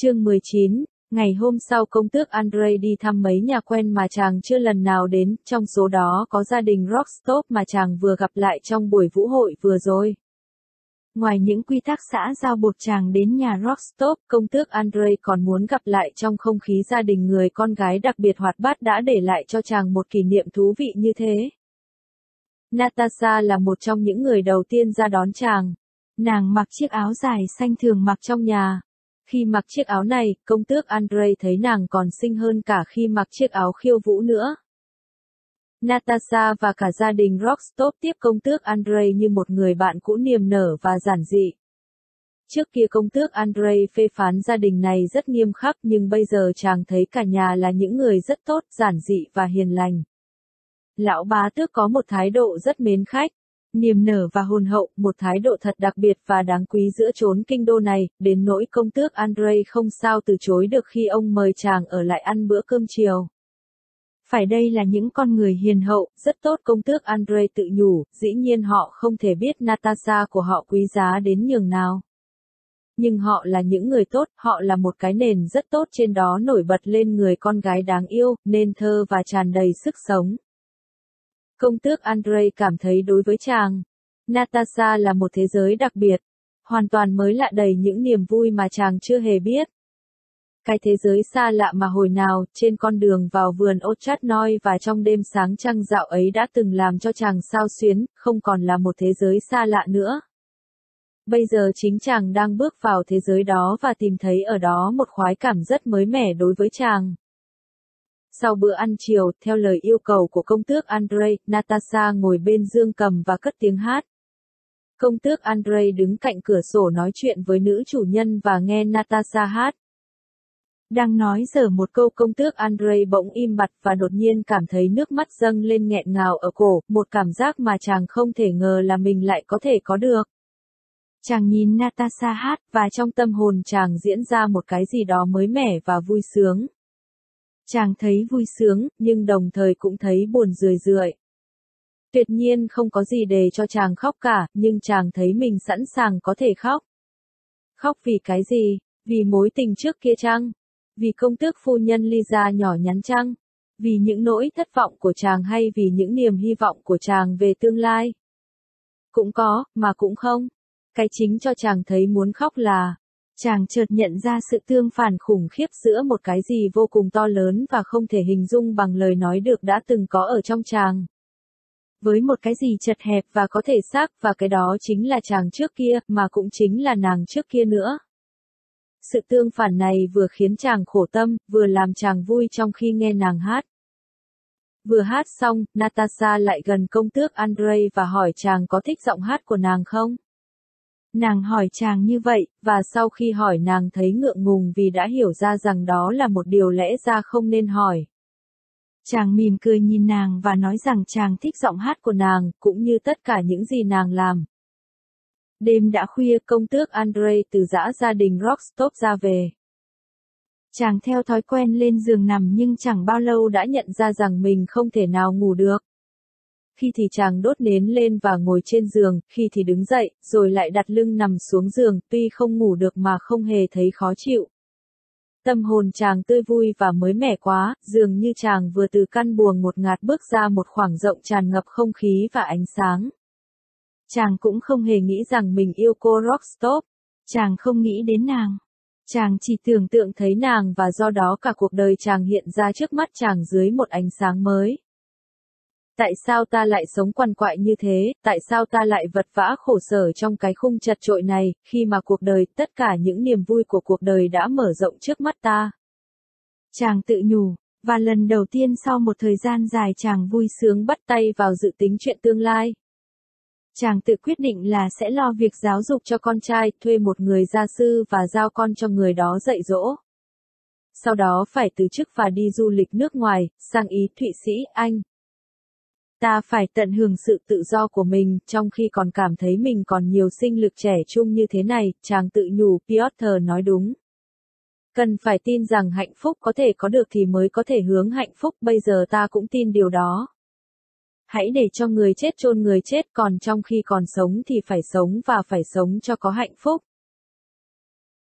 Chương 19. Ngày hôm sau, công tước Andrei đi thăm mấy nhà quen mà chàng chưa lần nào đến, trong số đó có gia đình Rostov mà chàng vừa gặp lại trong buổi vũ hội vừa rồi. Ngoài những quy tắc xã giao buộc chàng đến nhà Rostov, công tước Andrei còn muốn gặp lại trong không khí gia đình người con gái đặc biệt hoạt bát đã để lại cho chàng một kỷ niệm thú vị như thế. Natasha là một trong những người đầu tiên ra đón chàng. Nàng mặc chiếc áo dài xanh thường mặc trong nhà. Khi mặc chiếc áo này, công tước Andrei thấy nàng còn xinh hơn cả khi mặc chiếc áo khiêu vũ nữa. Natasha và cả gia đình Rostov tiếp công tước Andrei như một người bạn cũ niềm nở và giản dị. Trước kia công tước Andrei phê phán gia đình này rất nghiêm khắc, nhưng bây giờ chàng thấy cả nhà là những người rất tốt, giản dị và hiền lành. Lão bá tước có một thái độ rất mến khách, niềm nở và hồn hậu, một thái độ thật đặc biệt và đáng quý giữa chốn kinh đô này, đến nỗi công tước Andrei không sao từ chối được khi ông mời chàng ở lại ăn bữa cơm chiều. Phải, đây là những con người hiền hậu, rất tốt, công tước Andrei tự nhủ, dĩ nhiên họ không thể biết Natasha của họ quý giá đến nhường nào. Nhưng họ là những người tốt, họ là một cái nền rất tốt trên đó nổi bật lên người con gái đáng yêu, nên thơ và tràn đầy sức sống. Công tước Andrei cảm thấy đối với chàng, Natasha là một thế giới đặc biệt, hoàn toàn mới lạ đầy những niềm vui mà chàng chưa hề biết. Cái thế giới xa lạ mà hồi nào, trên con đường vào vườn Otradnoye và trong đêm sáng trăng rạng ấy đã từng làm cho chàng xao xuyến, không còn là một thế giới xa lạ nữa. Bây giờ chính chàng đang bước vào thế giới đó và tìm thấy ở đó một khoái cảm rất mới mẻ đối với chàng. Sau bữa ăn chiều, theo lời yêu cầu của công tước Andrei, Natasha ngồi bên dương cầm và cất tiếng hát. Công tước Andrei đứng cạnh cửa sổ nói chuyện với nữ chủ nhân và nghe Natasha hát. Đang nói dở một câu, công tước Andrei bỗng im bặt và đột nhiên cảm thấy nước mắt dâng lên nghẹn ngào ở cổ, một cảm giác mà chàng không thể ngờ là mình lại có thể có được. Chàng nhìn Natasha hát và trong tâm hồn chàng diễn ra một cái gì đó mới mẻ và vui sướng. Chàng thấy vui sướng, nhưng đồng thời cũng thấy buồn rười rượi. Tuyệt nhiên không có gì để cho chàng khóc cả, nhưng chàng thấy mình sẵn sàng có thể khóc. Khóc vì cái gì? Vì mối tình trước kia chăng? Vì công tước phu nhân Lisa nhỏ nhắn chăng? Vì những nỗi thất vọng của chàng hay vì những niềm hy vọng của chàng về tương lai? Cũng có, mà cũng không. Cái chính cho chàng thấy muốn khóc là chàng chợt nhận ra sự tương phản khủng khiếp giữa một cái gì vô cùng to lớn và không thể hình dung bằng lời nói được đã từng có ở trong chàng, với một cái gì chật hẹp và có thể xác, và cái đó chính là chàng trước kia, mà cũng chính là nàng trước kia nữa. Sự tương phản này vừa khiến chàng khổ tâm, vừa làm chàng vui trong khi nghe nàng hát. Vừa hát xong, Natasha lại gần công tước Andrei và hỏi chàng có thích giọng hát của nàng không? Nàng hỏi chàng như vậy, và sau khi hỏi nàng thấy ngượng ngùng vì đã hiểu ra rằng đó là một điều lẽ ra không nên hỏi. Chàng mỉm cười nhìn nàng và nói rằng chàng thích giọng hát của nàng, cũng như tất cả những gì nàng làm. Đêm đã khuya, công tước Andrei từ dã gia đình Rostov ra về. Chàng theo thói quen lên giường nằm, nhưng chẳng bao lâu đã nhận ra rằng mình không thể nào ngủ được. Khi thì chàng đốt nến lên và ngồi trên giường, khi thì đứng dậy, rồi lại đặt lưng nằm xuống giường, tuy không ngủ được mà không hề thấy khó chịu. Tâm hồn chàng tươi vui và mới mẻ quá, dường như chàng vừa từ căn buồng ngột ngạt bước ra một khoảng rộng tràn ngập không khí và ánh sáng. Chàng cũng không hề nghĩ rằng mình yêu cô Rostov, chàng không nghĩ đến nàng. Chàng chỉ tưởng tượng thấy nàng và do đó cả cuộc đời chàng hiện ra trước mắt chàng dưới một ánh sáng mới. Tại sao ta lại sống quằn quại như thế, tại sao ta lại vật vã khổ sở trong cái khung chật chội này, khi mà cuộc đời, tất cả những niềm vui của cuộc đời đã mở rộng trước mắt ta. Chàng tự nhủ, và lần đầu tiên sau một thời gian dài chàng vui sướng bắt tay vào dự tính chuyện tương lai. Chàng tự quyết định là sẽ lo việc giáo dục cho con trai, thuê một người gia sư và giao con cho người đó dạy dỗ. Sau đó phải từ chức và đi du lịch nước ngoài, sang Ý, Thụy Sĩ, Anh. Ta phải tận hưởng sự tự do của mình, trong khi còn cảm thấy mình còn nhiều sinh lực trẻ trung như thế này, chàng tự nhủ, Piotr nói đúng. Cần phải tin rằng hạnh phúc có thể có được thì mới có thể hướng hạnh phúc, bây giờ ta cũng tin điều đó. Hãy để cho người chết chôn người chết, còn trong khi còn sống thì phải sống và phải sống cho có hạnh phúc.